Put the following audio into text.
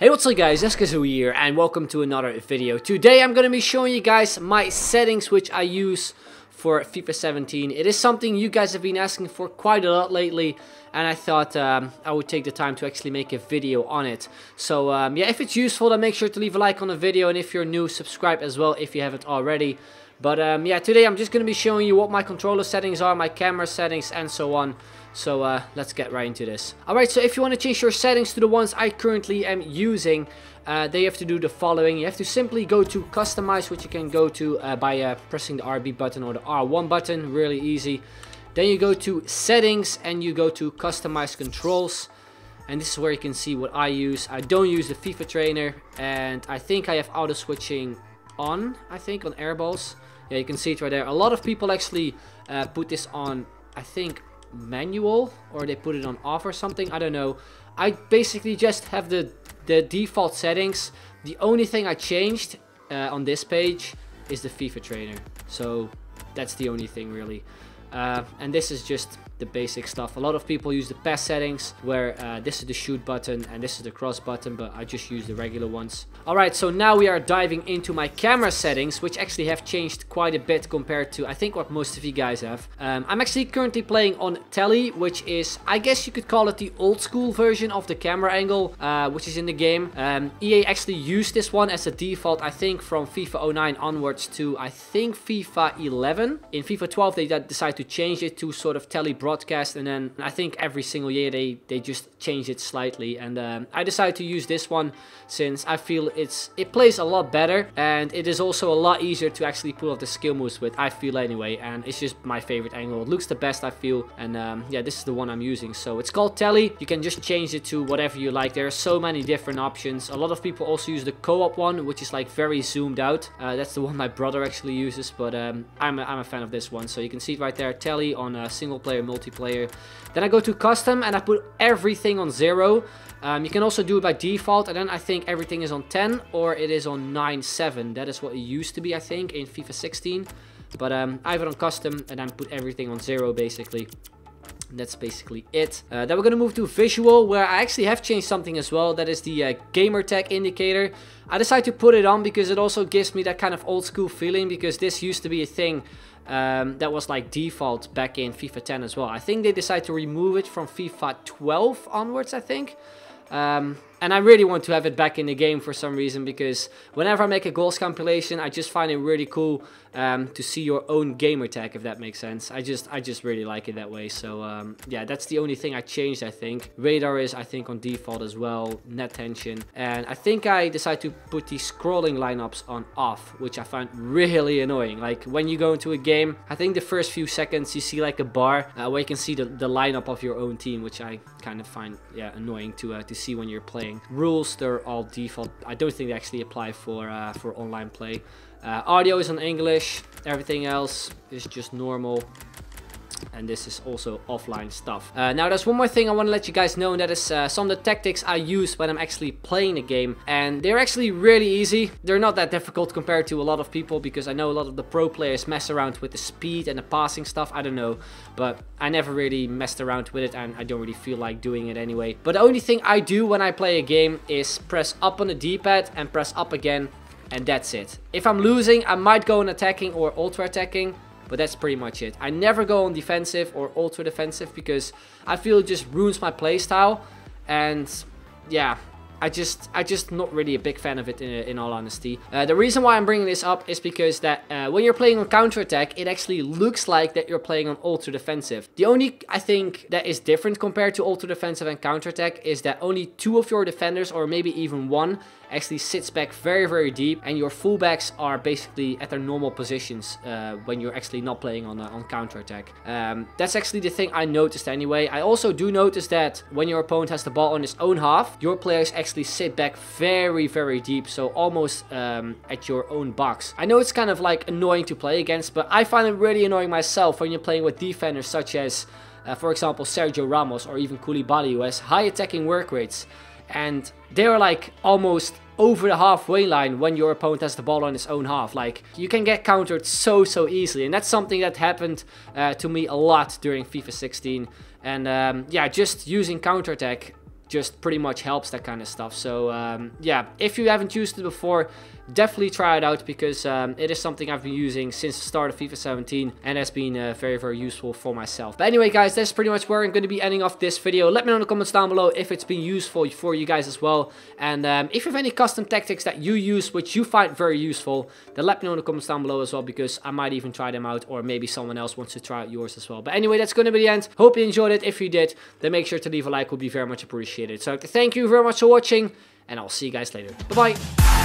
Hey, what's up guys, Eskazoo here and welcome to another video. Today I'm going to be showing you guys my settings which I use for FIFA 17. It is something you guys have been asking for quite a lot lately and I thought I would take the time to actually make a video on it. So yeah, if it's useful then make sure to leave a like on the video, and if you're new, subscribe as well if you haven't already. But yeah, today I'm just going to be showing you what my controller settings are, my camera settings and so on. So let's get right into this. Alright, so if you want to change your settings to the ones I currently am using, they have to do the following. You have to simply go to customize, which you can go to by pressing the RB button or the R1 button, really easy. Then you go to settings and you go to customize controls. And this is where you can see what I use. I don't use the FIFA trainer and I think I have auto switching on, I think, on airballs. Yeah, you can see it right there. A lot of people actually put this on, I think, manual, or they put it on off or something, I don't know. I basically just have the default settings. The only thing I changed on this page is the FIFA trainer. So that's the only thing really. And this is just the basic stuff. A lot of people use the pass settings where this is the shoot button and this is the cross button, but I just use the regular ones. Alright, so now we are diving into my camera settings, which actually have changed quite a bit compared to I think what most of you guys have. I'm actually currently playing on telly, which is, I guess you could call it the old school version of the camera angle, which is in the game. EA actually used this one as a default, I think, from FIFA 09 onwards to I think FIFA 11. In FIFA 12 they decided to change it to sort of telly broadcast, and then I think every single year they just change it slightly, and I decided to use this one since I feel it plays a lot better and it is also a lot easier to actually pull off the skill moves with, I feel anyway, and it's just my favorite angle. It looks the best, I feel, and yeah, this is the one I'm using. So it's called telly. You can just change it to whatever you like. There are so many different options. A lot of people also use the co-op one, which is like very zoomed out. That's the one my brother actually uses, but I'm a fan of this one. So you can see it right there, telly on single player, multiplayer. Then I go to custom and I put everything on 0. You can also do it by default, and then I think everything is on 10 or it is on 9.7. That is what it used to be, I think, in FIFA 16. But I have it on custom and I put everything on 0 basically. And that's basically it. Then we're gonna move to visual, where I actually have changed something as well. That is the gamertag indicator. I decided to put it on because it also gives me that kind of old school feeling, because this used to be a thing that was like default back in FIFA 10 as well. I think they decided to remove it from FIFA 12 onwards, I think. And I really want to have it back in the game for some reason, because whenever I make a goals compilation, I just find it really cool to see your own gamer tag, if that makes sense. I just really like it that way. So yeah, that's the only thing I changed, I think. Radar is, I think, on default as well, net tension. And I think I decided to put the scrolling lineups on off, which I find really annoying. Like when you go into a game, I think the first few seconds you see like a bar where you can see the lineup of your own team, which I kind of find, yeah, annoying to see when you're playing. Rules, they're all default. I don't think they actually apply for online play. Audio is on English. Everything else is just normal. And this is also offline stuff. Now there's one more thing I want to let you guys know, and that is some of the tactics I use when I'm actually playing the game. And they're actually really easy. They're not that difficult compared to a lot of people, because I know a lot of the pro players mess around with the speed and the passing stuff. I don't know, but I never really messed around with it and I don't really feel like doing it anyway. But the only thing I do when I play a game is press up on the D-pad and press up again, and that's it. If I'm losing, I might go on attacking or ultra attacking. But that's pretty much it. I never go on defensive or ultra defensive because I feel it just ruins my playstyle. And yeah, I just not really a big fan of it in all honesty. The reason why I'm bringing this up is because that when you're playing on counter-attack, it actually looks like that you're playing on ultra defensive. The only, I think, that is different compared to ultra defensive and counter-attack is that only two of your defenders, or maybe even one, actually sits back very, very deep, and your fullbacks are basically at their normal positions when you're actually not playing on counter-attack. That's actually the thing I noticed anyway. I also do notice that when your opponent has the ball on his own half, your players actually sit back very, very deep, so almost at your own box. I know it's kind of like annoying to play against, but I find it really annoying myself when you're playing with defenders such as, for example, Sergio Ramos or even Koulibaly, who has high attacking work rates. And they're like almost over the halfway line when your opponent has the ball on his own half. Like, you can get countered so easily, and that's something that happened to me a lot during FIFA 16. And yeah, just using counterattack, just pretty much helps that kind of stuff. So yeah, if you haven't used it before, definitely try it out, because it is something I've been using since the start of FIFA 17 and has been very, very useful for myself. But anyway guys, that's pretty much where I'm going to be ending off this video. Let me know in the comments down below if it's been useful for you guys as well, and if you have any custom tactics that you use which you find very useful, then let me know in the comments down below as well, because I might even try them out, or maybe someone else wants to try out yours as well. But anyway, that's going to be the end. Hope you enjoyed it. If you did, then make sure to leave a like, would be very much appreciated. So thank you very much for watching, and I'll see you guys later. Bye bye.